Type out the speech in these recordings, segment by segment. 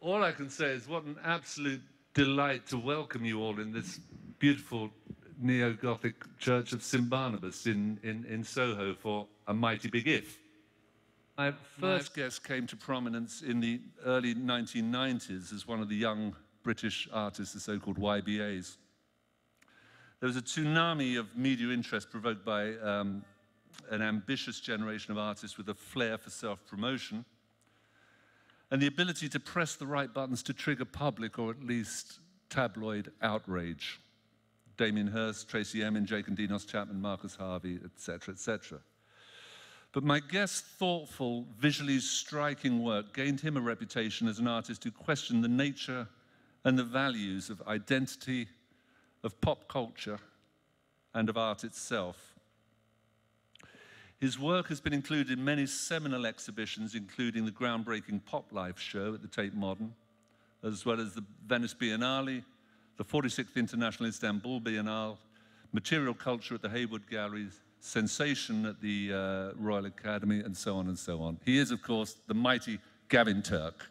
All I can say is what an absolute delight to welcome you all in this beautiful neo-Gothic church of St. Barnabas in Soho for a mighty big if. My first guest came to prominence in the early 1990s as one of the young British artists, the so-called YBAs. There was a tsunami of media interest provoked by an ambitious generation of artists with a flair for self-promotion and the ability to press the right buttons to trigger public or at least tabloid outrage. Damien Hirst, Tracy Emin, Jake and Dinos Chapman, Marcus Harvey, etc., etc. But my guest's thoughtful, visually striking work gained him a reputation as an artist who questioned the nature and the values of identity, of pop culture, and of art itself. His work has been included in many seminal exhibitions, including the groundbreaking Pop Life show at the Tate Modern, as well as the Venice Biennale, the 46th International Istanbul Biennale, Material Culture at the Haywood Gallery, Sensation at the Royal Academy, and so on and so on. He is, of course, the mighty Gavin Turk.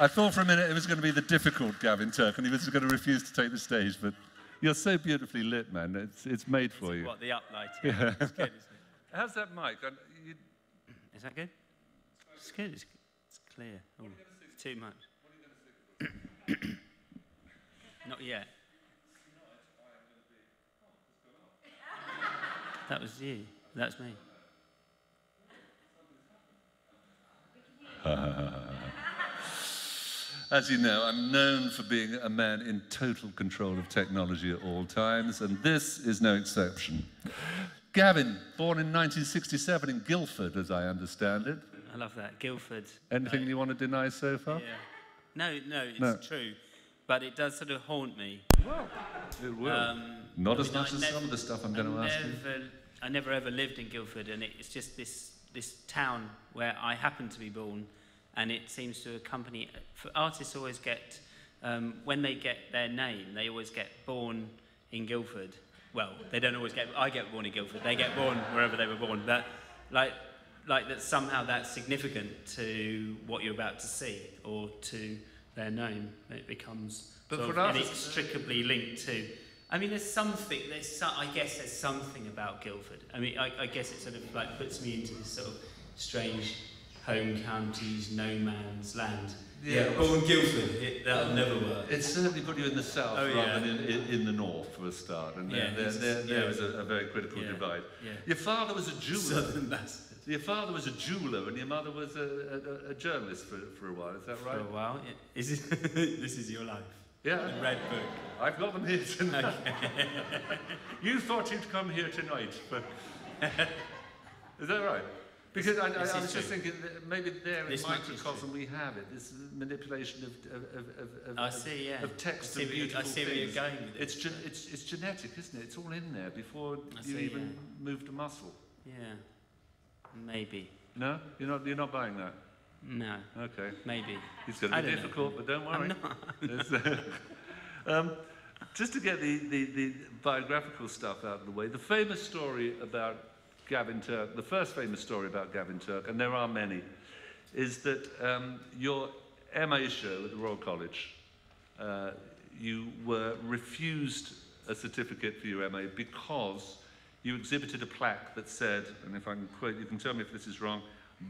I thought for a minute it was going to be the difficult Gavin Turk, and he was going to refuse to take the stage, but you're so beautifully lit, man. It's made for you. What, the uplighting? Yeah. It's good, isn't it? How's that mic? Is that good? It's good. It's clear. Oh, it's too much. Not yet. That was you. That's me. As you know, I'm known for being a man in total control of technology at all times, and this is no exception. Gavin, born in 1967 in Guildford, as I understand it. I love that, Guildford. Anything you want to deny so far? Yeah. No, it's true, but it does sort of haunt me. Well, it will. Not as much as some of the stuff I'm going to ask you. I never ever lived in Guildford, and it's just this town where I happen to be born, and it seems to accompany. Artists always get, when they get their name, they always get born in Guildford. Well, they don't always get. I get born in Guildford. They get born wherever they were born. But like that somehow that's significant to what you're about to see or to their name. It becomes inextricably linked to. I mean, there's something. I guess there's something about Guildford. I mean, I guess it sort of like puts me into this sort of strange home counties, no man's land. Yeah, born Guildford. That'll never work. It's certainly put you in the south rather than in the north for a start. And there was a very critical divide. Yeah. Your father was a jeweler. Southern bastard. Your father was a jeweler, and your mother was a journalist for a while. Is that right? For a while. Yeah. This is your life. Yeah. The red book. I've got them here tonight. Okay. You thought you'd come here tonight, but is that right? Because I was just thinking that maybe there in microcosm we have it, this manipulation of text and beautiful things. I see where you're going with it. It's genetic, isn't it? It's all in there before you even moved a muscle. Yeah, maybe. No? You're not buying that? No. Okay. Maybe. It's going to be difficult, but don't worry. Just to get the biographical stuff out of the way, the famous story about Gavin Turk, the first famous story about Gavin Turk, and there are many, is that your MA show at the Royal College, you were refused a certificate for your MA because you exhibited a plaque that said, and if I can quote, you can tell me if this is wrong,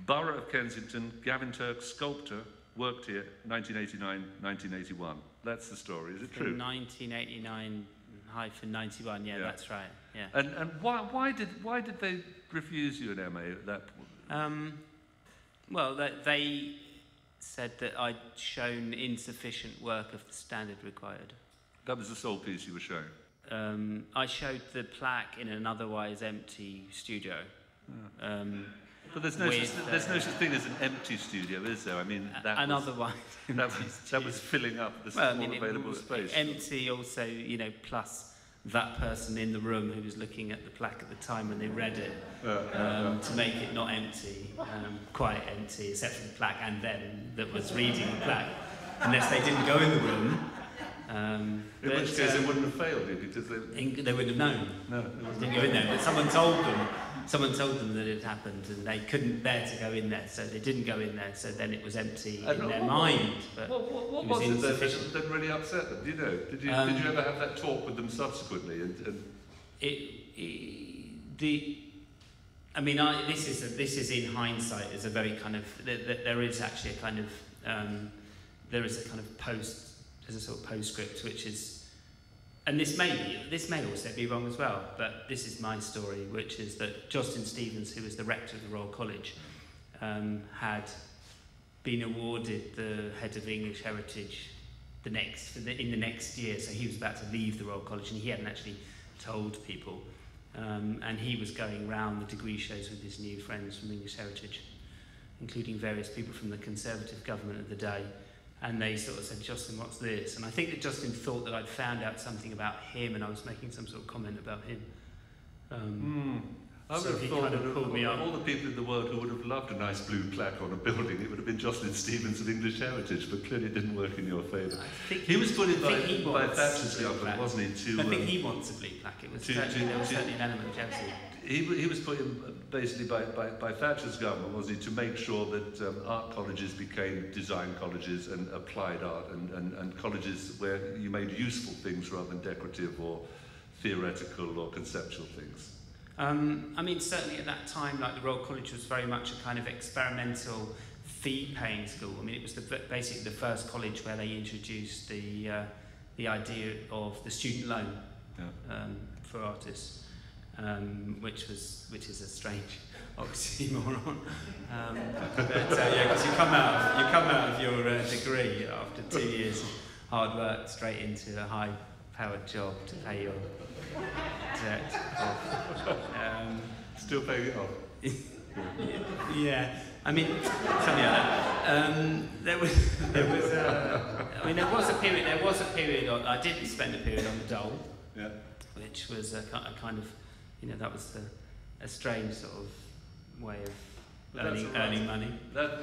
Borough of Kensington, Gavin Turk, sculptor, worked here 1989-1981. That's the story. Is it true? 1989. -91, yeah, that's right. Yeah. And why did they refuse you an MA at that point? Well, they said that I'd shown insufficient work of the standard required. That was the sole piece you were showing. I showed the plaque in an otherwise empty studio. Oh. But there's no such thing as an empty studio, is there? I mean, that was filling up the small available space. Empty also, plus that person in the room who was looking at the plaque at the time when they read it, to make it not empty, quite empty, except for the plaque and them that was reading the plaque, unless they didn't go in the room. In which case they wouldn't have failed you because they wouldn't have known. No, they didn't go in there. But someone told them that it happened, and they couldn't bear to go in there, so they didn't go in there. So then it was empty in their mind. But what was it that really upset them? Do you know? Did you ever have that talk with them subsequently? And this is in hindsight is a very kind of there is actually a kind of postscript, which is, and this may also be wrong as well, but this is my story, which is that Justin Stevens, who was the rector of the Royal College, had been awarded the head of English Heritage in the next year, so he was about to leave the Royal College, and he hadn't actually told people, and he was going round the degree shows with his new friends from English Heritage, including various people from the Conservative government of the day. And they sort of said, Justin, what's this? And I think that Justin thought that I'd found out something about him, and I was making some sort of comment about him. I would have thought of all the people in the world who would have loved a nice blue plaque on a building, it would have been Justin Stevens of English Heritage, but clearly it didn't work in your favour. He was put in by Thatcher's government, wasn't he? I think he wants a blue plaque. There was certainly an element of jealousy. He was put in basically by Thatcher's government, wasn't he, to make sure that art colleges became design colleges and applied art, and colleges where you made useful things rather than decorative or theoretical or conceptual things. I mean, certainly at that time, like the Royal College was very much a kind of experimental fee-paying school. I mean, it was basically the first college where they introduced the idea of the student loan for artists. Which is a strange oxymoron. Because you come out of your degree after 2 years of hard work straight into a high-powered job to pay your debt off. Still paying it off. Yeah, I mean, something like that. There was a period on. I didn't spend a period on the dole. Yeah. Which was a kind of. You know, that was a strange sort of way of earning money. That's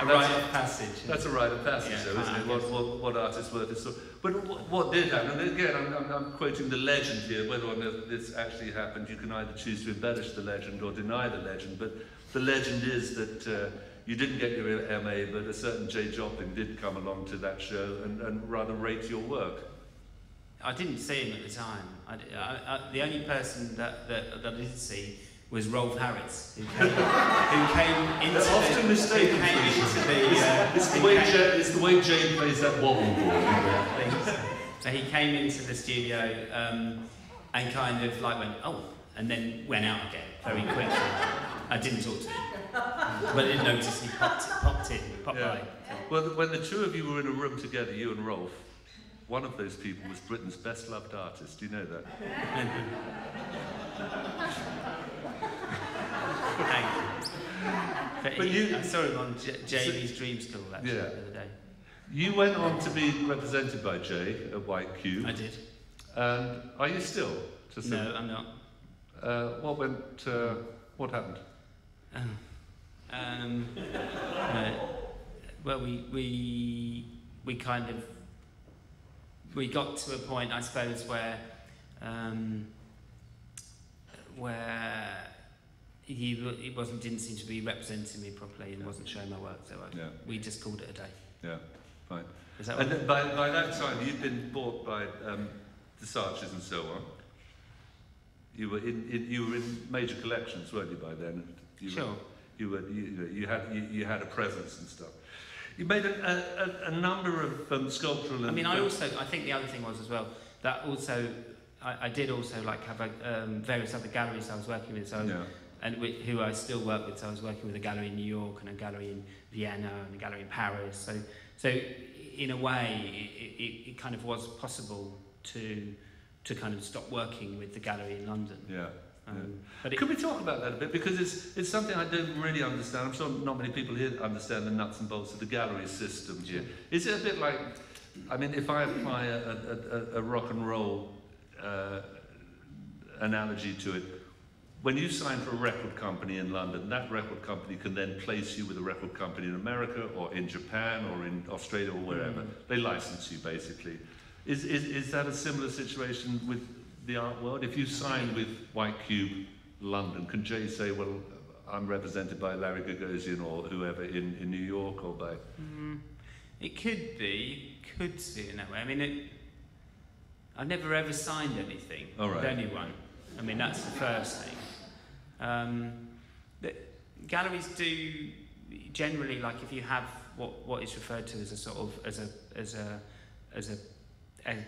a rite of passage. That's a rite of passage, though, isn't it? What art is worth is sort of. But what did happen? And again, I'm quoting the legend here. Whether or not this actually happened, you can either choose to embellish the legend or deny the legend. But the legend is that you didn't get your MA, but a certain Jay Jopping did come along to that show and rather rate your work. I didn't see him at the time. The only person that I did see was Rolf Harris, who came into the... It's the way Jane plays that wobble ball. So he came into the studio and kind of like went, oh, and then went out again very quickly. I didn't talk to him. But I didn't notice he popped by. Well, when the two of you were in a room together, you and Rolf, one of those people was Britain's best-loved artist. Do you know that? Thank you. I saw him on Jamie's Dream School, actually, the other day. You went on to be represented by Jay at White Cube. I did. And are you still? No, I'm not. What happened? Well, we kind of... We got to a point, I suppose, where he didn't seem to be representing me properly and wasn't showing my work, so we just called it a day. Yeah, fine. And then by that time, you'd been bought by the Saatchis and so on. You were in major collections, weren't you, by then? You had a presence and stuff. You made a number of sculptural. I think the other thing was as well that also I did also like have various other galleries I was working with, who I still work with. So I was working with a gallery in New York and a gallery in Vienna and a gallery in Paris. So in a way, it kind of was possible to kind of stop working with the gallery in London. Yeah. Could we talk about that a bit? Because it's something I don't really understand. I'm sure not many people here understand the nuts and bolts of the gallery system here. Is it a bit like, I mean, if I apply a rock and roll analogy to it, when you sign for a record company in London, that record company can then place you with a record company in America or in Japan or in Australia or wherever. They license you, basically. Is that a similar situation with the art world? If you sign with White Cube London, could Jay say, well, I'm represented by Larry Gagosian or whoever in New York or by... It could be, could see it in that way. I mean, I've never ever signed anything with anyone. I mean, that's the first thing. Galleries do generally, like, if you have what is referred to as a sort of as a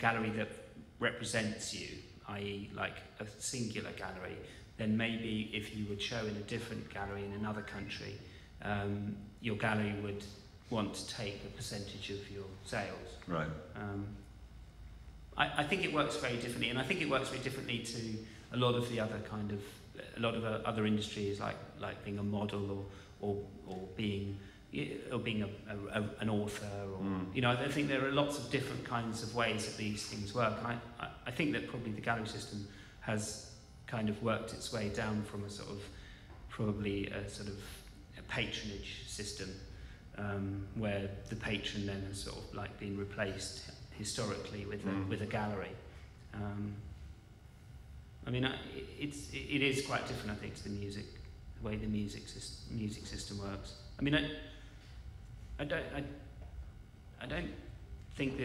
gallery that represents you, i.e. like a singular gallery, then maybe if you would show in a different gallery in another country, your gallery would want to take a percentage of your sales. Right. I think it works very differently, and I think it works very differently to a lot of the other kind of other industries, like being a model or being an author, or you know, I think there are lots of different kinds of ways that these things work. I think that probably the gallery system has kind of worked its way down from a sort of probably a patronage system, where the patron then has sort of like been replaced historically with a gallery. I mean, it is quite different, I think, to the music, the way the music system works. I mean, I don't think that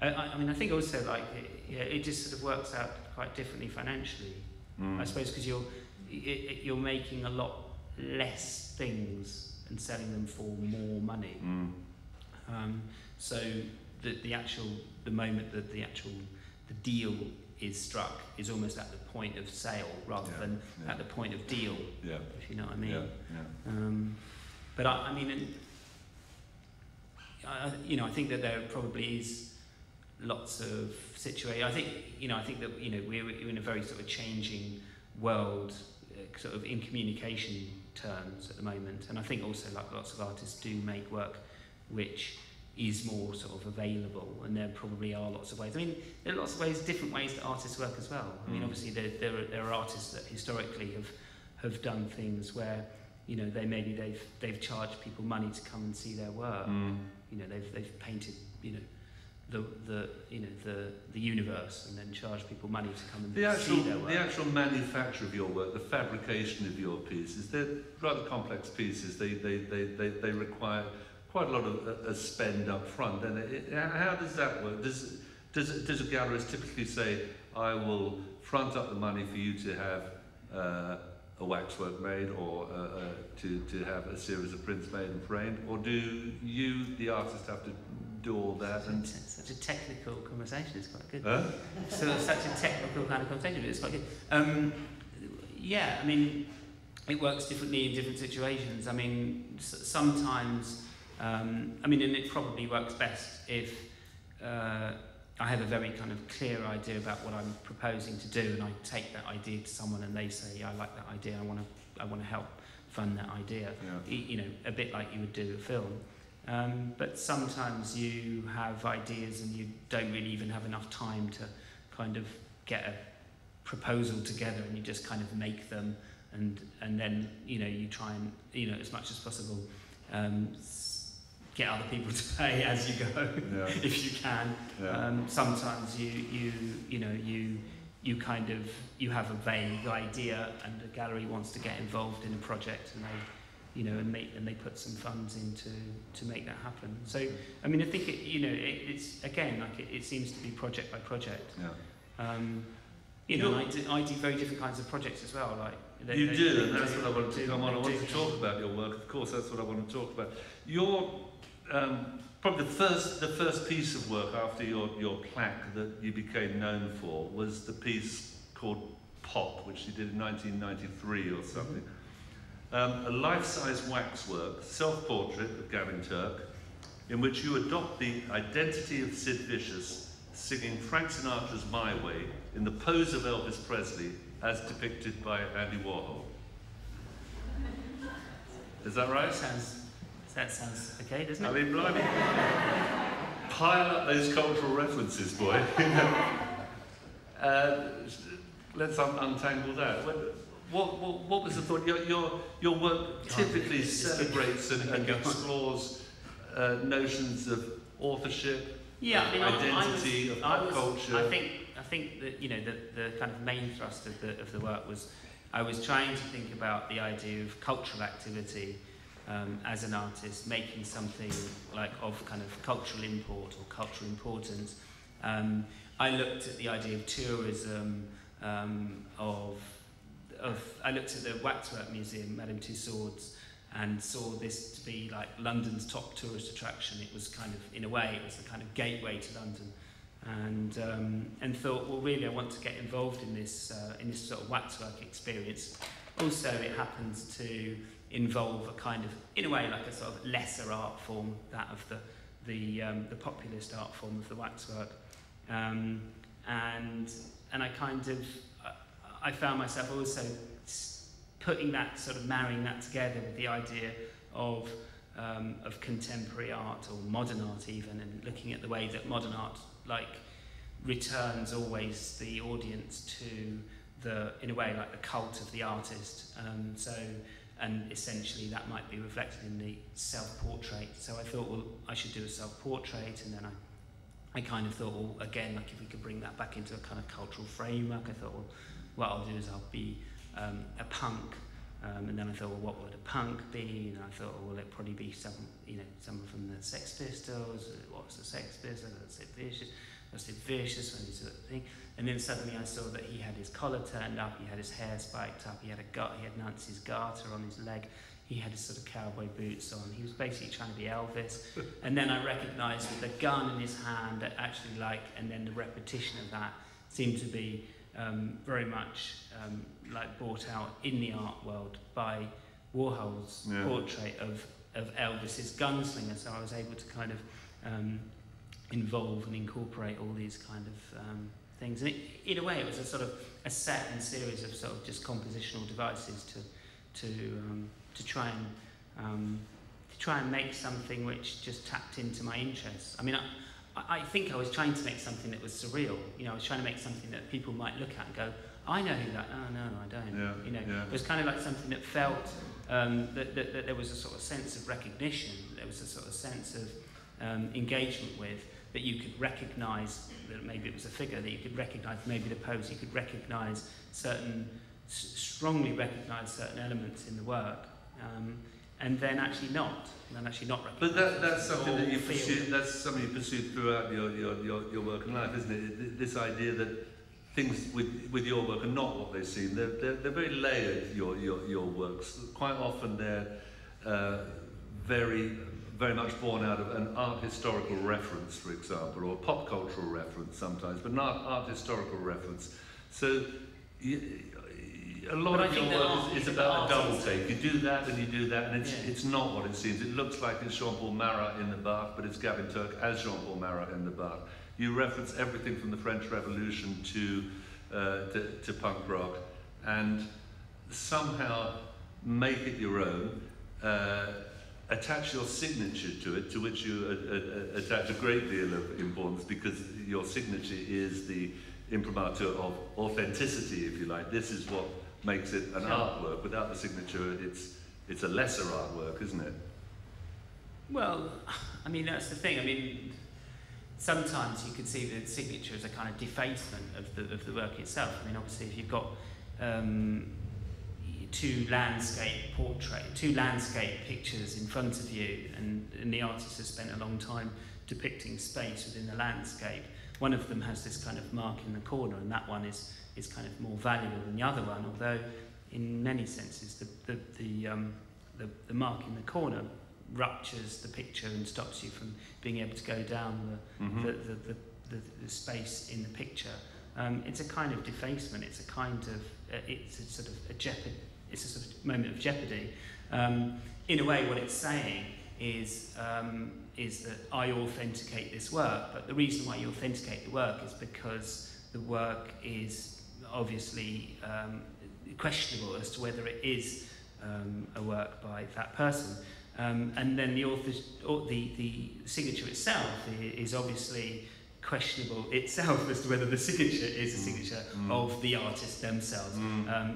I mean, I think also, like, it just sort of works out quite differently financially, I suppose, because you're making a lot less things and selling them for more money. So the deal is struck is almost at the point of sale rather than at the point of deal, if you know what I mean. But I mean, you know, I think that there probably is lots of situations. I think that we're in a very sort of changing world, sort of in communication terms at the moment, and I think also, like, lots of artists do make work which is more sort of available, and there probably are lots of ways. I mean, there are lots of ways, different ways that artists work as well. I mean, obviously there are artists that historically have done things where, you know, they've charged people money to come and see their work. You know, they've painted, you know, the universe, and then charge people money to come and see their work. The actual manufacture of your work, the fabrication of your pieces, they're rather complex pieces. They require quite a lot of a spend up front. And how does that work? Does a gallerist typically say, I will front up the money for you to have a waxwork made, or to have a series of prints made and framed, or do you, the artist, have to do all that? Such a technical conversation, it's quite good. Huh? So such a technical kind of conversation, it's quite good. Yeah, I mean, it works differently in different situations. I mean, sometimes, I mean, and it probably works best if I have a very kind of clear idea about what I'm proposing to do, and I take that idea to someone, and they say, yeah, I like that idea, I want to help fund that idea. Yeah. You know, a bit like you would do a film. But sometimes you have ideas and you don't really even have enough time to kind of get a proposal together, and you just kind of make them, and then, you know, you try and, you know, as much as possible get other people to pay as you go, if you can. Sometimes you kind of, you have a vague idea, and the gallery wants to get involved in a project, and they put some funds in to make that happen. So, I mean, I think it's again, like, it seems to be project by project. You know, I do very different kinds of projects as well. Like you do, and that's what I want to do. I want to talk about your work. Of course, that's what I want to talk about. Your probably the first piece of work after your plaque that you became known for was the piece called Pop, which you did in 1993 or something. A life-size waxwork, self-portrait of Gavin Turk, in which you adopt the identity of Sid Vicious singing Frank Sinatra's My Way in the pose of Elvis Presley as depicted by Andy Warhol. Is that right? That sounds okay, doesn't it? I mean, blimey. Pile up those cultural references, boy. Let's untangle that. What was the thought? Your work typically celebrates and explores notions of authorship, Yeah, I mean, identity, of pop culture. I think that, you know, the kind of main thrust of the work was, I was trying to think about the idea of cultural activity as an artist, making something like of kind of cultural import or cultural importance. I looked at the idea of tourism, I looked at the Waxwork Museum, Madame Tussauds, and saw this to be like London's top tourist attraction. It was kind of, in a way, it was the kind of gateway to London. And thought, well, really, I want to get involved in this sort of waxwork experience. Also, it happens to involve a kind of, in a way, like a sort of lesser art form, that of the populist art form of the waxwork. And I kind of, I found myself also putting that, sort of marrying that together with the idea of contemporary art or modern art even, and looking at the way that modern art like returns always the audience to the, in a way, like the cult of the artist. So, and essentially that might be reflected in the self-portrait. So I thought, well, I should do a self-portrait, and then I kind of thought, well, again, like if we could bring that back into a kind of cultural framework, I thought, well, what I'll do is I'll be a punk. And then I thought, well, what would a punk be? And I thought, well, it'd probably be some, you know, someone from the Sex Pistols. What's the Sex Pistols? Sid Vicious. Sid Vicious when he sort of thing. And then suddenly I saw that he had his collar turned up, he had his hair spiked up, he had he had Nancy's garter on his leg, he had his sort of cowboy boots on. He was basically trying to be Elvis. And then I recognised with the gun in his hand that actually, like, and then the repetition of that seemed to be very much like brought out in the art world by Warhol's portrait of Elvis's gunslinger. So I was able to kind of involve and incorporate all these kind of things. And in a way, it was a sort of a set and series of sort of just compositional devices to try and make something which just tapped into my interests. I mean, I think I was trying to make something that was surreal. You know, I was trying to make something that people might look at and go, I know who that, oh no, I don't. Yeah, you know, it was kind of like something that felt that there was a sort of sense of recognition, there was a sort of sense of engagement with, that you could recognise, that maybe it was a figure, that you could recognise maybe the pose, you could recognise certain, strongly recognise certain elements in the work. And then actually not. But that's something that you pursued. That's something you pursued throughout your work and life, isn't it? This idea that things with your work are not what they seem. They're very layered. Your works quite often they're very much born out of an art historical reference, for example, or a pop cultural reference sometimes, but not art historical reference. So. A lot of your work is about a double take. You do that and you do that, and it's not what it seems. It looks like it's Jean-Paul Marat in the bath, but it's Gavin Turk as Jean-Paul Marat in the bath. You reference everything from the French Revolution to punk rock, and somehow make it your own. Attach your signature to it, to which you attach a great deal of importance, because your signature is the imprimatur of authenticity, if you like. This is what makes it an artwork. Without the signature, it's a lesser artwork, isn't it? Well, I mean, that's the thing. I mean, sometimes you can see the signature as a kind of defacement of the work itself. I mean, obviously, if you've got two landscape pictures in front of you, and the artist has spent a long time depicting space within the landscape, one of them has this kind of mark in the corner, and that one is kind of more valuable than the other one, although in many senses the mark in the corner ruptures the picture and stops you from being able to go down the space in the picture. It's a kind of defacement, it's a sort of moment of jeopardy. In a way, what it's saying is that I authenticate this work, but the reason why you authenticate the work is because the work is obviously questionable as to whether it is a work by that person. And then the author's, the signature itself is obviously questionable itself as to whether the signature is a signature of the artist themselves,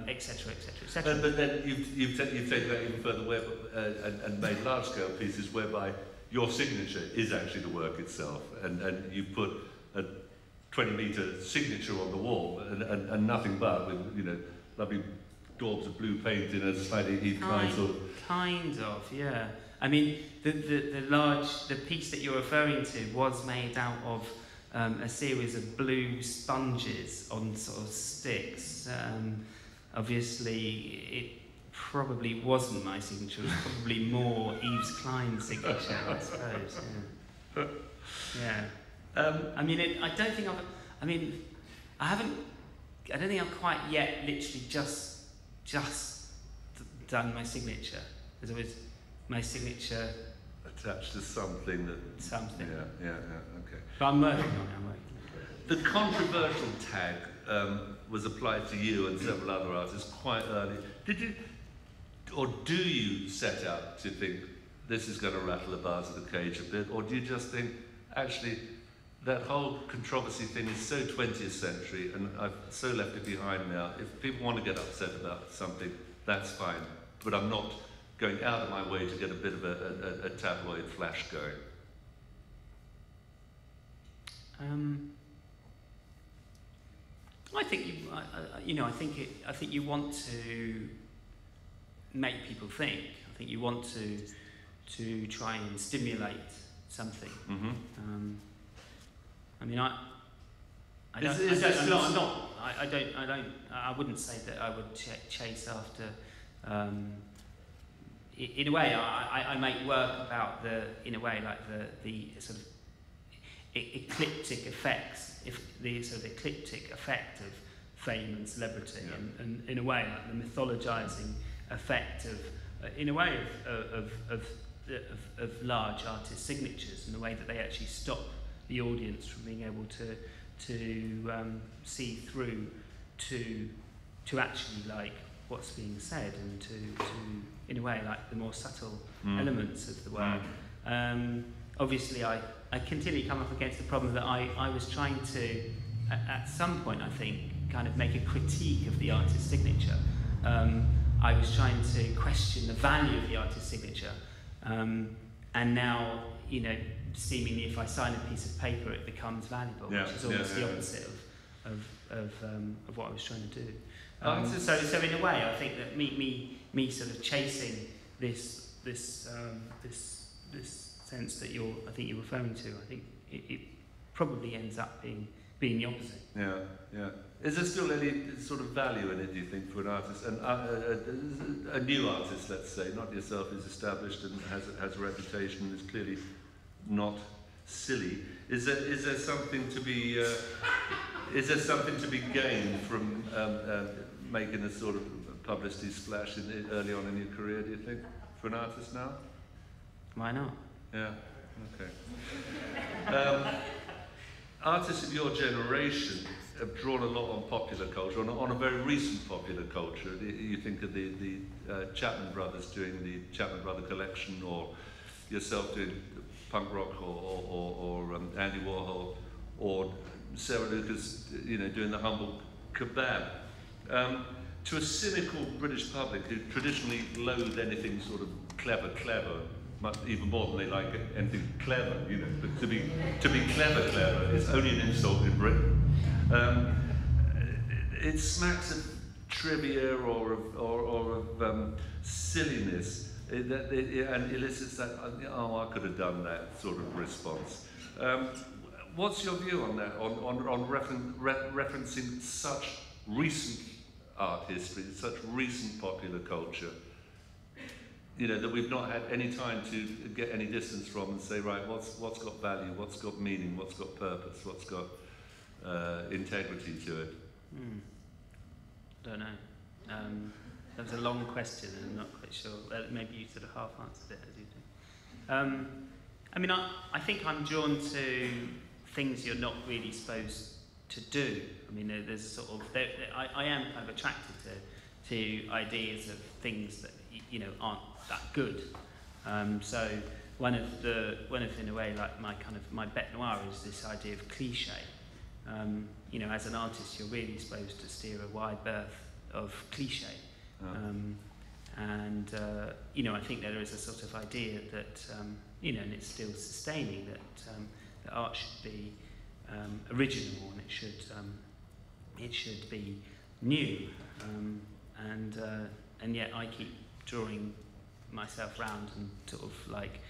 etc., etc., etc. But then you've taken that even further and made large-scale pieces whereby your signature is actually the work itself, and you put a 20-meter signature on the wall, and nothing but, with, you know, lovely daubs of blue paint in a slightly kind of... Kind of, yeah. I mean, the piece that you're referring to was made out of a series of blue sponges on sort of sticks. Obviously, it probably wasn't my signature, it was probably more Yves Klein's signature, I suppose, yeah. Yeah. I mean, I don't think I've quite yet literally just done my signature. There's always my signature attached to something that... Something. Yeah, yeah, yeah, okay. But I'm working on it, The controversial tag was applied to you and several other artists quite early. Did you, or do you set out to think, this is going to rattle the bars of the cage a bit, or do you just think, actually, that whole controversy thing is so 20th century and I've so left it behind now. If people want to get upset about something, that's fine. But I'm not going out of my way to get a bit of a tabloid flash going. I think I think you want to make people think. I think you want to try and stimulate something. Mm-hmm. I mean, I wouldn't say that I would chase after, in a way, I make work about the sort of ecliptic effects, ecliptic effect of fame and celebrity, yeah. and in a way, like the mythologizing effect of, in a way, of large artist signatures, in the way that they actually stop the audience from being able to see through to actually like what's being said, and to in a way like the more subtle elements of the work. Obviously, I continually come up against the problem that I was trying to at some point, I think, kind of make a critique of the artist's signature. I was trying to question the value of the artist's signature, and now, you know, seemingly if I sign a piece of paper it becomes valuable, yeah, which is almost the opposite of what I was trying to do. So in a way I think that me sort of chasing this sense that you're referring to, I think it probably ends up being the opposite. Yeah, yeah. Is there still any sort of value in it, do you think, for an artist, a new artist, let's say, not yourself, who's established and has a reputation and is clearly not silly? Is there something to be gained from making a sort of publicity splash early on in your career? Do you think, for an artist now? Why not? Yeah. Okay. Artists of your generation have drawn a lot on popular culture, on a very recent popular culture. You think of the Chapman Brothers doing the Chapman Brother collection, or yourself doing punk rock, or Andy Warhol, or Sarah Lucas, you know, doing the humble kebab. To a cynical British public who traditionally loathe anything sort of clever, much, even more than they like anything clever, you know. But to be clever is only an insult in Britain. It smacks of trivia or of silliness. And elicits that, oh, I could have done that sort of response. What's your view on that, on referencing such recent art history, such recent popular culture, you know, that we've not had any time to get any distance from and say, right, what's got value, what's got meaning, what's got purpose, what's got integrity to it? Don't know. That was a long question, and I'm not quite sure. Maybe you sort of half answered it, as you do. I mean, I think I'm drawn to things you're not really supposed to do. I mean, there's sort of... I am kind of attracted to ideas of things that, you know, aren't that good. So one of in a way, like my bête noire is this idea of cliché. You know, as an artist, you're really supposed to steer a wide berth of cliché. And, you know, I think there is a sort of idea that, you know, and it's still sustaining that, that art should be original and it should be new. And yet I keep drawing myself round and sort of like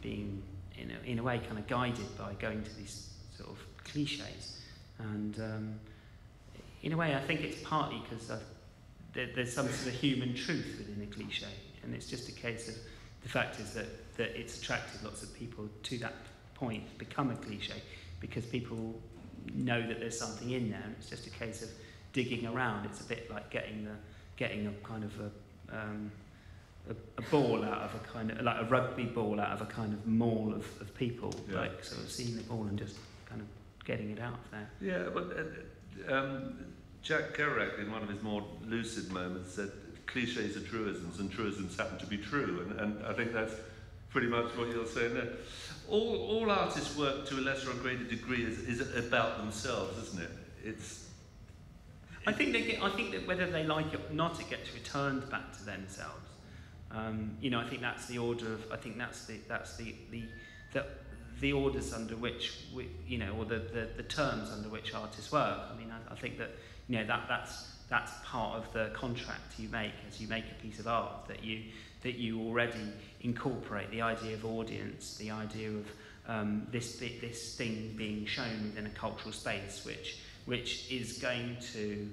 being, you know, in a way kind of guided by going to these sort of cliches. And in a way, I think it's partly because there's some sort of human truth within a cliche, and it's just a case of the fact is that it's attracted lots of people to that point, become a cliche, because people know that there's something in there, and it's just a case of digging around. It's a bit like getting a kind of a ball out of a kind of, like a rugby ball out of a kind of maul of people, yeah. Like sort of seeing the ball and just kind of getting it out there. Yeah, but Jack Kerouac, in one of his more lucid moments, said clichés are truisms, and truisms happen to be true, and I think that's pretty much what you're saying there. All artists' work, to a lesser or greater degree, is about themselves, isn't it? I think that whether they like it or not, it gets returned back to themselves. You know, I think that's the order of. I think that's the orders under which we, you know, or the terms under which artists work. I mean, I think that, you know, that's part of the contract you make as you make a piece of art, that you already incorporate the idea of audience, the idea of this thing being shown within a cultural space, which is going to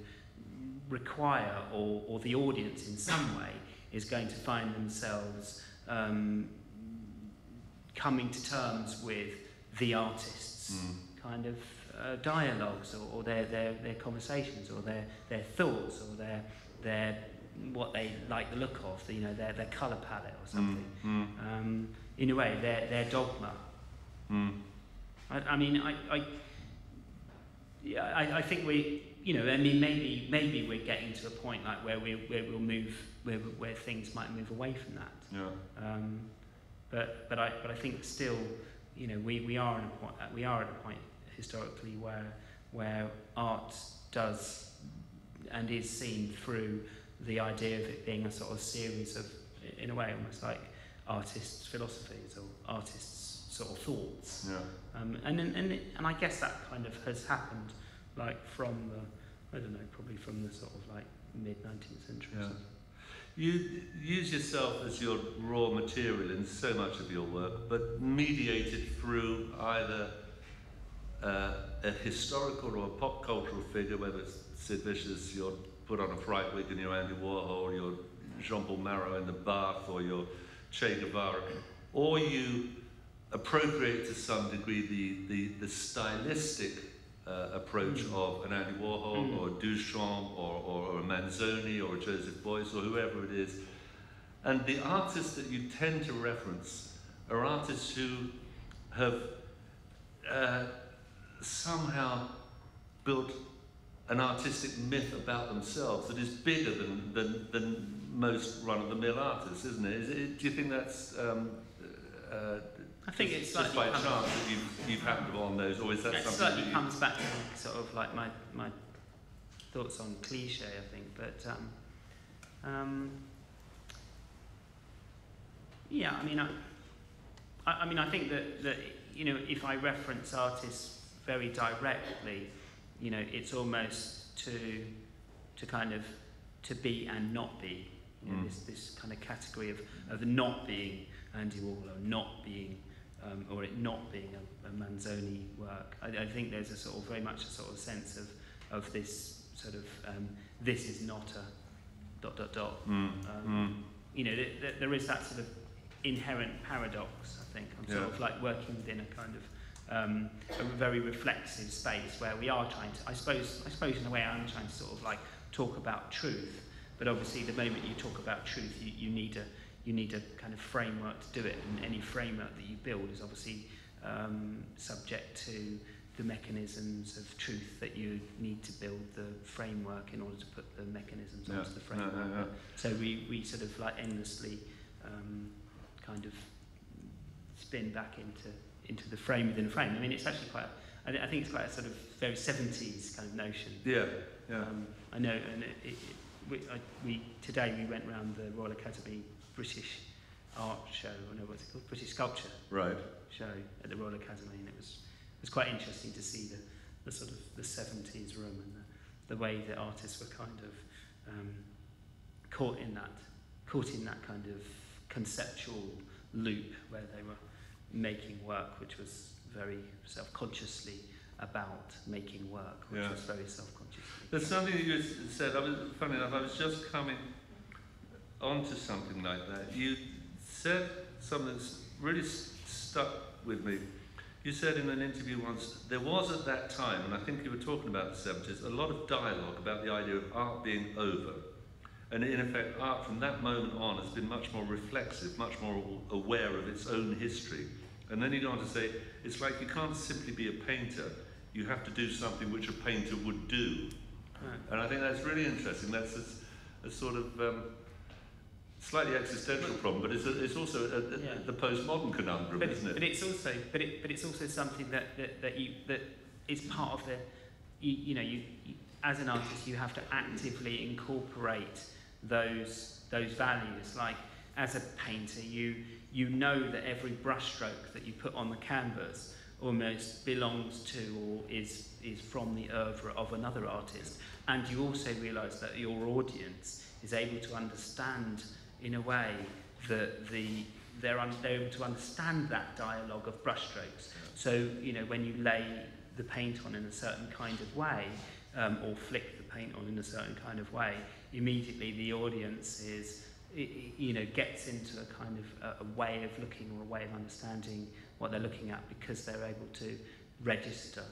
require, or the audience in some way is going to find themselves coming to terms with the artist's kind of dialogues, or their conversations, or their thoughts, or their what they like the look of, you know, their colour palette or something. In a way, their dogma. I think we, you know, I mean, maybe we're getting to a point like where things might move away from that. Yeah. But I think still, you know, we are at a point historically where art does and is seen through the idea of it being a sort of series of, in a way, almost like artists' philosophies or artists' sort of thoughts. Yeah. And I guess that kind of has happened, like from the, I don't know, probably from the sort of like mid-19th century. Yeah. Or something. You use yourself as your raw material in so much of your work, but mediate it through either a historical or a pop cultural figure, whether it's Sid Vicious, you're put on a fright wig, and you're Andy Warhol, or you're Jean-Paul Marat in the bath, or you're Che Guevara, or you appropriate to some degree the stylistic approach of an Andy Warhol or Duchamp or a Manzoni or a Joseph Beuys or whoever it is. And the artists that you tend to reference are artists who have somehow built an artistic myth about themselves that is bigger than most run-of-the-mill artists, isn't it? Do you think that's I think it's just by chance that you've happened on those, or is that something slightly that comes back to sort of like my thoughts on cliche, I think, but yeah, I mean, I think that you know, if I reference artists very directly, you know, it's almost to kind of to be and not be, you know, this kind of category of not being Andy Warhol, or not being. Or it not being a Manzoni work. I think there's a sort of very much a sort of sense of this sort of this is not a ... You know, there is that sort of inherent paradox. I think I'm sort of like working within a kind of a very reflexive space where we are trying to. I suppose in a way I'm trying to sort of like talk about truth, but obviously the moment you talk about truth, you need a kind of framework to do it, and any framework that you build is obviously subject to the mechanisms of truth that you need to build the framework in order to put the mechanisms onto the framework. Yeah. So we sort of like endlessly kind of spin back into the frame within a frame. I mean, it's actually quite. I think it's quite a sort of very 70s kind of notion. Yeah. I know, and it today we went round the Royal Academy British Art Show, or no, what's it called? British Sculpture Show at the Royal Academy, and it was quite interesting to see the sort of the 70s room and the way that artists were kind of caught in that kind of conceptual loop where they were making work which was very self-consciously about making work, which was very self-conscious. There's something that you said. Funny enough, I was just coming onto something like that. You said something that's really stuck with me. You said in an interview once, there was at that time, and I think you were talking about the 70s, a lot of dialogue about the idea of art being over. And in effect, art from that moment on has been much more reflexive, much more aware of its own history. And then you go on to say, it's like you can't simply be a painter, you have to do something which a painter would do. Right. And I think that's really interesting. That's a sort of slightly existential problem, but it's also the postmodern conundrum, isn't it? But it's also something that is part of you as an artist, you have to actively incorporate those values. Like as a painter, you know that every brushstroke that you put on the canvas almost belongs to or is from the oeuvre of another artist, and you also realise that your audience is able to understand, in a way, they're able to understand that dialogue of brushstrokes. So when you lay the paint on in a certain kind of way, or flick the paint on in a certain kind of way, immediately the audience gets into a kind of a way of looking or a way of understanding what they're looking at, because they're able to register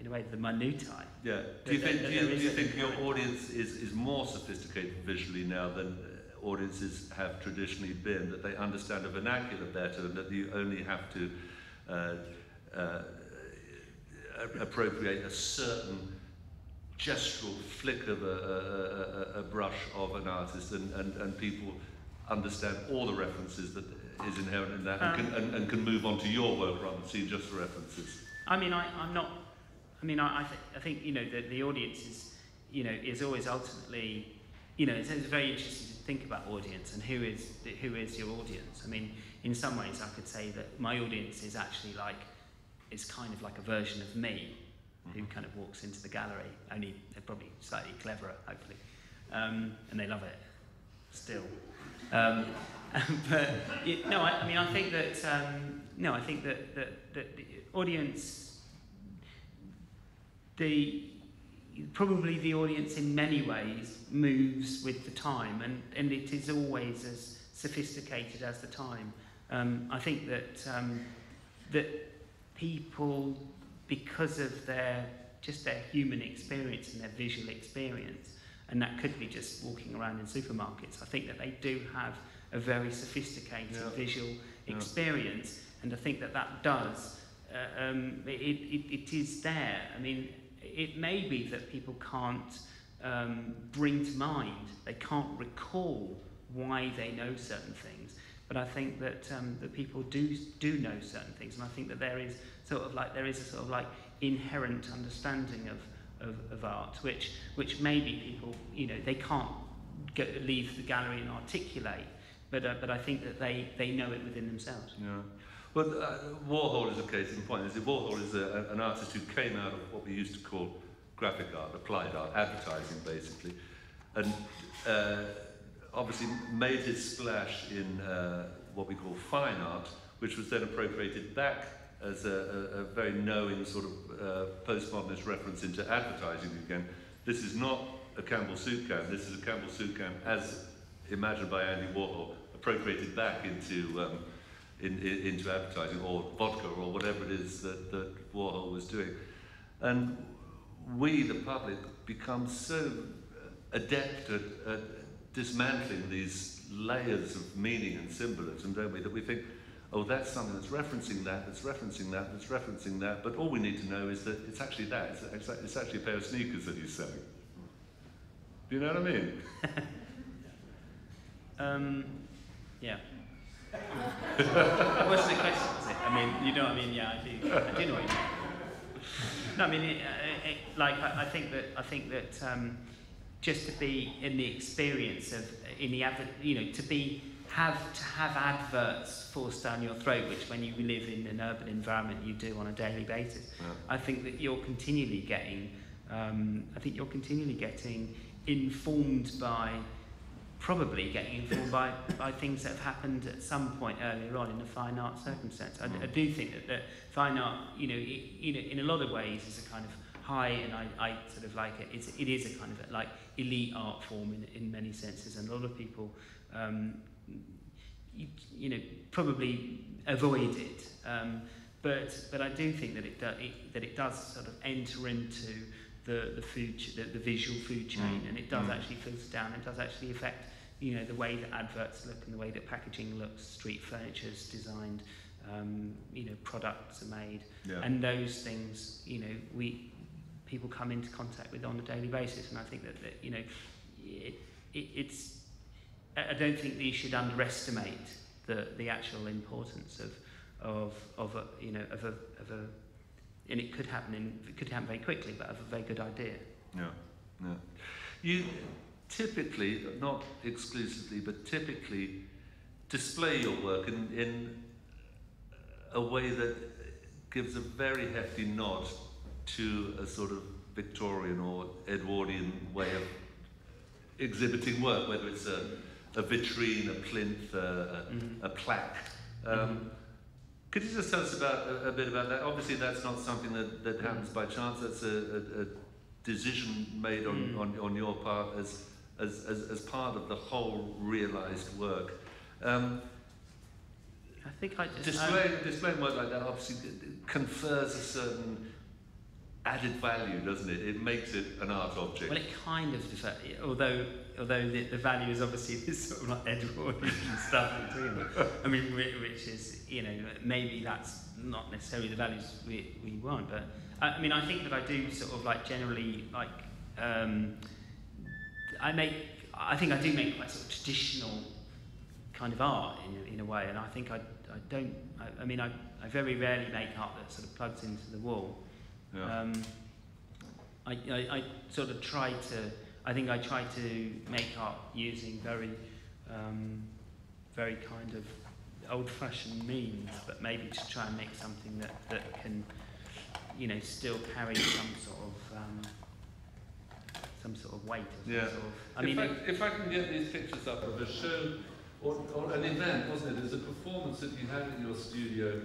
in a way the minutiae. Yeah. Do you think your audience is more sophisticated visually now than audiences have traditionally been? That they understand a vernacular better, and that you only have to appropriate a certain gestural flick of a brush of an artist, and people understand all the references that is inherent in that, and can move on to your work rather than see just the references. I think the audience is always ultimately, it's very interesting to think about audience and who is your audience. I mean, in some ways I could say that my audience is actually kind of like a version of me, who kind of walks into the gallery, only they're probably slightly cleverer, hopefully, and they love it still. I think that the audience, probably the audience in many ways moves with the time, and it is always as sophisticated as the time. I think that that people, because of their human experience and their visual experience, and that could be just walking around in supermarkets, I think that they do have a very sophisticated visual experience, and I think that does, it is there. I mean, it may be that people can't bring to mind, they can't recall why they know certain things, but I think that that people do know certain things, and I think that there is a sort of inherent understanding of art, which maybe people, they can't leave the gallery and articulate, but I think that they know it within themselves. Yeah. Well, Warhol is a case in point. Warhol is an artist who came out of what we used to call graphic art, applied art, advertising basically, and obviously made his splash in what we call fine art, which was then appropriated back as a very knowing sort of postmodernist reference into advertising again. This is not a Campbell soup can, this is a Campbell soup can as imagined by Andy Warhol, appropriated back into advertising, or vodka, or whatever it is that Warhol was doing. And we, the public, become so adept at dismantling these layers of meaning and symbolism, don't we, that we think, oh, that's something that's referencing that, that's referencing that, that's referencing that, but all we need to know is that it's actually that. It's actually a pair of sneakers that he's selling. Do you know what I mean? Yeah. What's the question? I mean, you know what I mean? Yeah, I do know what you mean. No, I mean, I think that just to be in the experience of to have adverts forced down your throat, which when you live in an urban environment you do on a daily basis. Yeah. I think that you're continually getting informed by things that have happened at some point earlier on in a fine art circumstance. I do think that, fine art, in a lot of ways is a kind of high, and I sort of like it. It is a kind of like elite art form in many senses, and a lot of people, probably avoid it. But I do think that it does sort of enter into the visual food chain, and it does actually filter down. It does actually affect, the way that adverts look and the way that packaging looks, street furniture is designed, products are made, and those things, people come into contact with on a daily basis. And I think that it's. I don't think that you should underestimate the actual importance of a. And it could happen very quickly, but I have a very good idea. Yeah, yeah. You typically, not exclusively, but typically display your work in a way that gives a very hefty nod to a sort of Victorian or Edwardian way of exhibiting work, whether it's a vitrine, a plinth, a plaque. Could you just tell us about a bit about that? Obviously, that's not something that happens by chance. That's a decision made on your part as part of the whole realised work. I think I just displaying work like that obviously confers a certain added value, doesn't it? It makes it an art object. Well, it kind of, although the value is obviously this sort of like Edwardian stuff between them. I mean, which is, maybe that's not necessarily the values we want, but I mean, I think that I do sort of like generally like, I do make quite sort of traditional kind of art in a way, and I think I very rarely make art that sort of plugs into the wall. Yeah. I try to make art using very kind of old-fashioned means, but maybe to try and make something that can, still carry some sort of weight. If I can get these pictures up of a show or an event, wasn't it? There's a performance that you had in your studio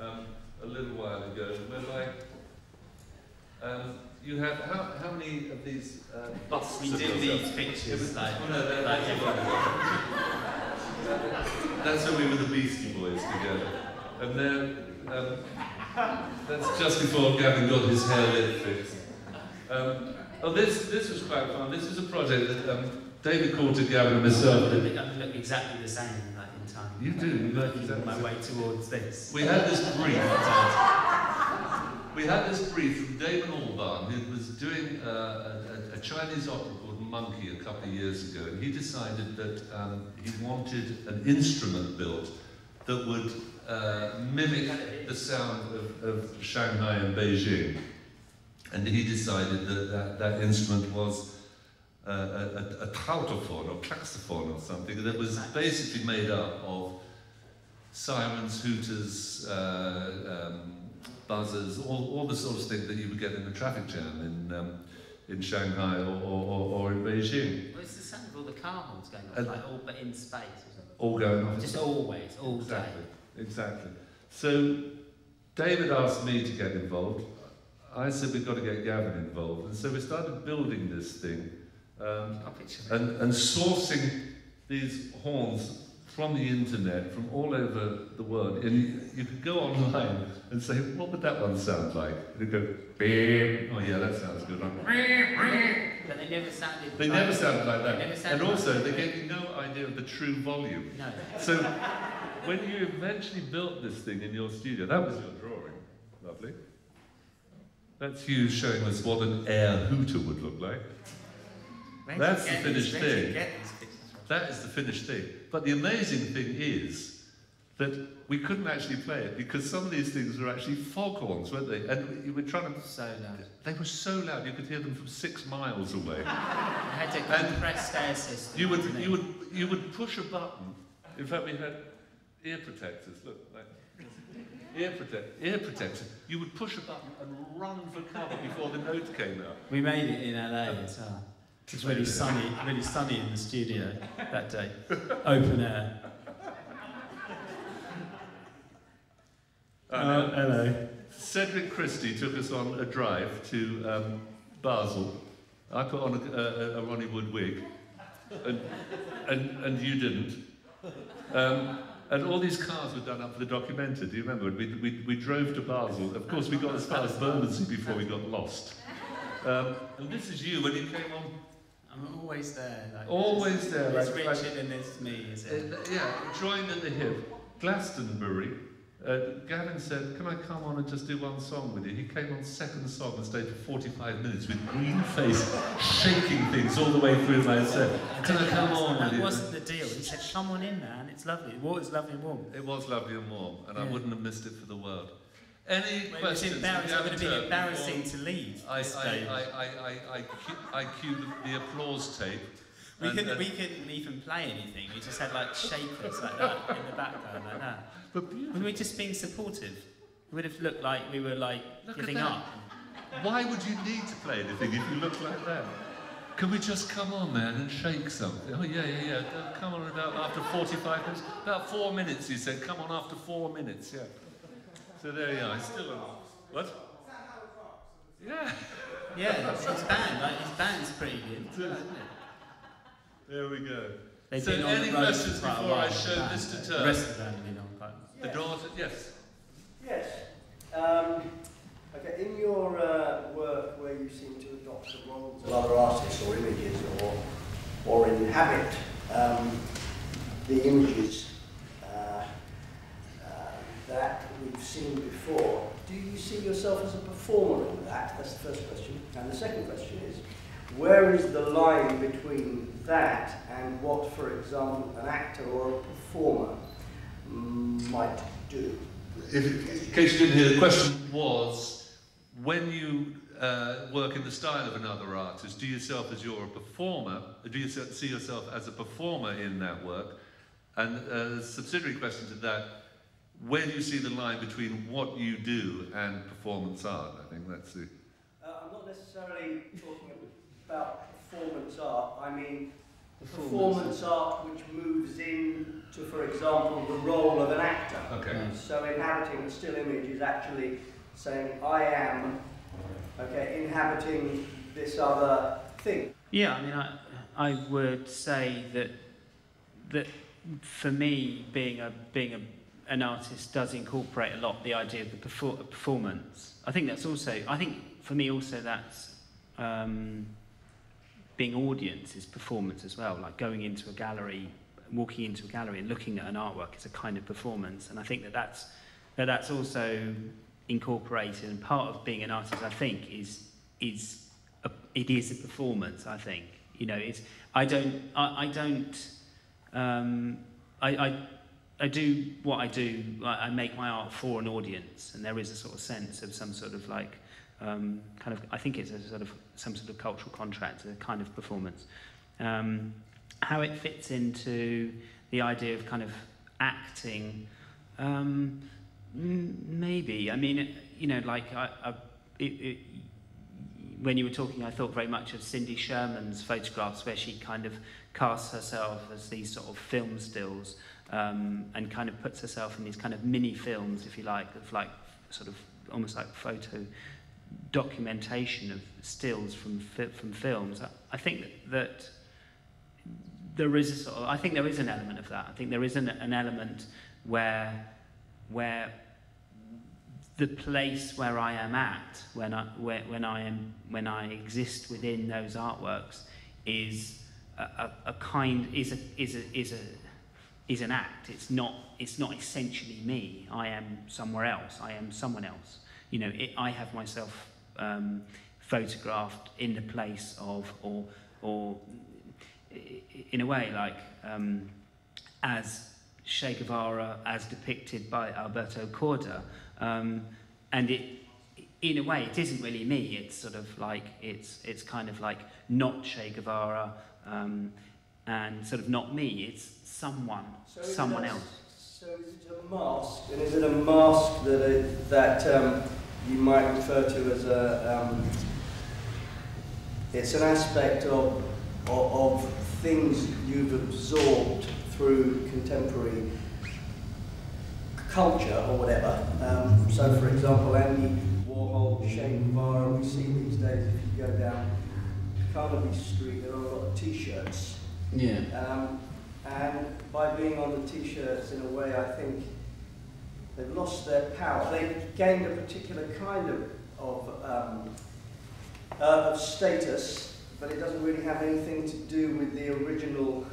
a little while ago, whereby. You have how many of these busts? We did these pictures. That's when we were the Beastie Boys together, and then that's just before Gavin got his hair lip fixed. This was quite fun. This is a project that David Coulter, Gavin, and myself. I look exactly the same in that in time. You do. I'm working my way towards this. We had this brief. We had this brief from Damon Albarn, who was doing a Chinese opera called Monkey a couple of years ago, and he decided that he wanted an instrument built that would mimic the sound of Shanghai and Beijing. And he decided that instrument was a trautophone or klaxophone or something that was basically made up of sirens, hooters, buzzers, all the sorts of things that you would get in a traffic jam in Shanghai or in Beijing. Well, it's the sound of all the car horns going off, like all but in space. All going off. Just always, all exactly, day. Exactly. So David asked me to get involved. I said we've got to get Gavin involved, and so we started building this thing and sourcing these horns from the internet, from all over the world, and you could go online and say, what would that one sound like? And they'd go, beep. Oh yeah, that sounds good. But they never sounded like that. They never sounded like that. And also, they gave you no idea of the true volume. No. So, when you eventually built this thing in your studio, that was your drawing. Lovely. That's you showing us what an air hooter would look like. That's the finished thing. That is the finished thing. But the amazing thing is that we couldn't actually play it because some of these things were actually foghorns, weren't they? And we were trying to... So loud. They were so loud, you could hear them from 6 miles away. I had a compressed air system. You would push a button. In fact, we had ear protectors, look, like... Ear protector. You would push a button and run for cover before the note came out. We made it in LA as well. It was really sunny in the studio that day. Open air. Hello. Cedric Christie took us on a drive to Basel. I put on a Ronnie Wood wig, and you didn't. And all these cars were done up for the documenta, do you remember? We drove to Basel. Of course, we got as far as Bermondsey before we got lost. And this is you when you came on. I'm always there. Like, always there. It's like, Richard and it's me, is it? Yeah, joined at the hip. Glastonbury. Gavin said, can I come on and just do one song with you? He came on second song and stayed for 45 minutes with green face, shaking things all the way through my set. Can I come on with you? That wasn't the deal. He said, come on in, man. It's lovely. The water's lovely and warm. It was lovely and warm, and yeah. I wouldn't have missed it for the world. Any questions? It's going to be embarrassing to leave. I cued the applause tape. We couldn't even play anything. We just had like shakers like that in the background like that. But we were just being supportive. It would have looked like we were like giving up. Why would you need to play anything if you looked like that? Can we just come on, man, and shake something? Oh yeah. Come on about after 45 minutes. About 4 minutes, you said. Come on after 4 minutes. Yeah. So there you are. It's still on. What? Is that how it rocks? Yeah. Yeah. His band, like his band's pretty good, isn't it? There we go. So any questions before I show Mr. Turk? The rest of the band on daughter, yes. Yes. Okay, in your work where you seem to adopt the roles of other artists or images or inhabit the images that we've seen before, do you see yourself as a performer in that? That's the first question. And the second question is, where is the line between that and what, for example, an actor or a performer might do? In case you didn't hear, the question was, when you work in the style of another artist, do yourself as you're a performer, do you see yourself as a performer in that work? And a subsidiary question to that, where do you see the line between what you do and performance art? I think that's the... I'm not necessarily talking about performance art. I mean performance art which moves in to, for example, the role of an actor. Okay. So inhabiting the still image is actually saying, I am, okay, inhabiting this other thing. Yeah, I mean, I would say that for me, being an artist does incorporate a lot the idea of the performance. I think that's also, for me also that's, being audience is performance as well, like going into a gallery, walking into a gallery and looking at an artwork is a kind of performance. And I think that's also incorporated, and part of being an artist, I think, it is a performance, I think. You know, I do what I do, I make my art for an audience, and there is a sort of sense of some sort of like, I think it's some sort of cultural contract, a kind of performance. How it fits into the idea of kind of acting, maybe. I mean, you know, like when you were talking, I thought very much of Cindy Sherman's photographs where she kind of casts herself as these sort of film stills, and kind of puts herself in these kind of mini films, if you like, of like sort of almost like photo documentation of stills from films. I think that there is a sort of, I think there is an element of that. I think there is an element where the place where I am at when I exist within those artworks is is an act. It's not essentially me. I am somewhere else. I am someone else. You know, I have myself photographed in the place of, or in a way, like as Che Guevara as depicted by Alberto Korda. And it, in a way, it isn't really me. It's sort of like, it's kind of like not Che Guevara and sort of not me. It's someone, so someone else. So is it a mask? And is it a mask that, you might refer to as a, it's an aspect of things you've absorbed through contemporary culture or whatever. So for example, Andy Warhol, Che Guevara, we see these days if you go down Carnaby Street, there are a lot of T-shirts. Yeah. And by being on the T-shirts, in a way, I think they've lost their power. They've gained a particular kind of status, but it doesn't really have anything to do with the original,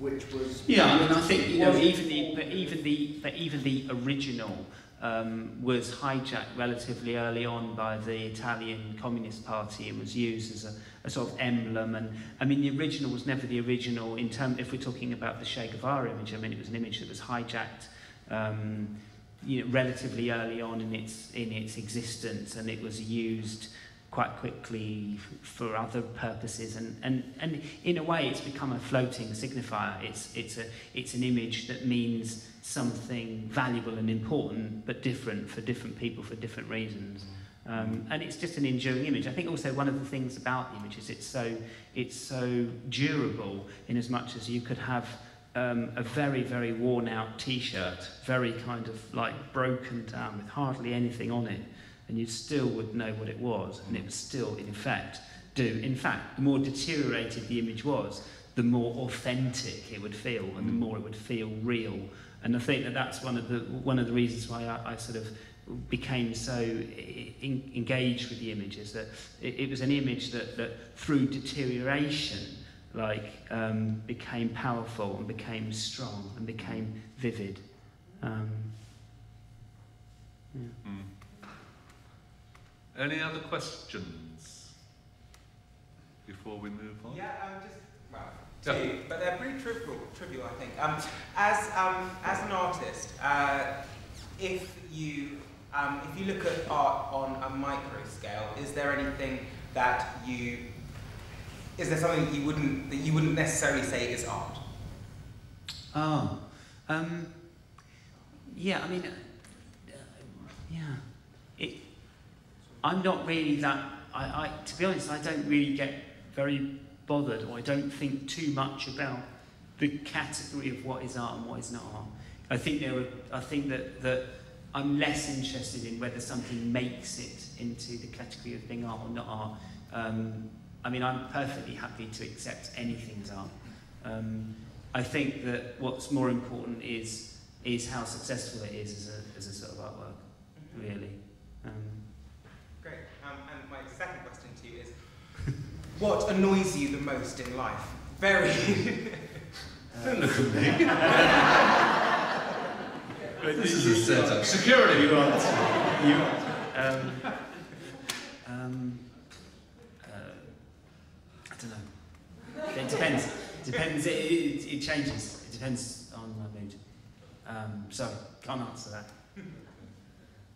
which was. Yeah, I mean, I think you know, even the original was hijacked relatively early on by the Italian Communist Party. It was used as a sort of emblem, and I mean, the original was never the original. In term, if we're talking about the Che Guevara image, I mean, it was an image that was hijacked. You know, relatively early on in its existence, and it was used quite quickly for other purposes, and in a way it's become a floating signifier. It's an image that means something valuable and important, but different for different people for different reasons. And it's just an enduring image. I think also one of the things about the image is it's so durable, in as much as you could have a very, very worn out T-shirt, very kind of like broken down with hardly anything on it, and you still would know what it was, and it was still in effect do. In fact, the more deteriorated the image was, the more authentic it would feel, and the more it would feel real. And I think that that's one of the reasons why I sort of became so engaged with the image, is that it was an image that through deterioration, like became powerful and became strong and became vivid. Yeah. Any other questions before we move on? Yeah, two, but they're pretty trivial, I think. As an artist, if you look at art on a micro scale, is there anything that you? Is there something that you wouldn't necessarily say is art? Oh, yeah. I mean, yeah. I'm not really that. To be honest, I don't really get very bothered, or I don't think too much about the category of what is art and what is not art. I think that I'm less interested in whether something makes it into the category of being art or not art. I mean, I'm perfectly happy to accept anything as art. I think that what's more important is how successful it is as a sort of artwork, really. Great. And my second question to you is, what annoys you the most in life? Very. Don't look at me. But this is a setup. Security, you answer. I don't know. It depends. It changes. It depends on my mood. So can't answer that.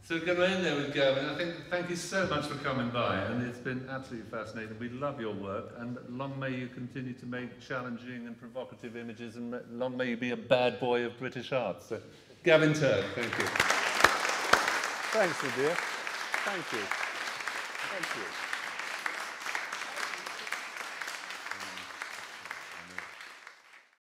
So we're going to end there with Gavin. I think thank you so much for coming by, and it's been absolutely fascinating. We love your work, and long may you continue to make challenging and provocative images, and long may you be a bad boy of British art. So, Gavin Turk, thank you. Thanks, dear. Thank you. Thank you.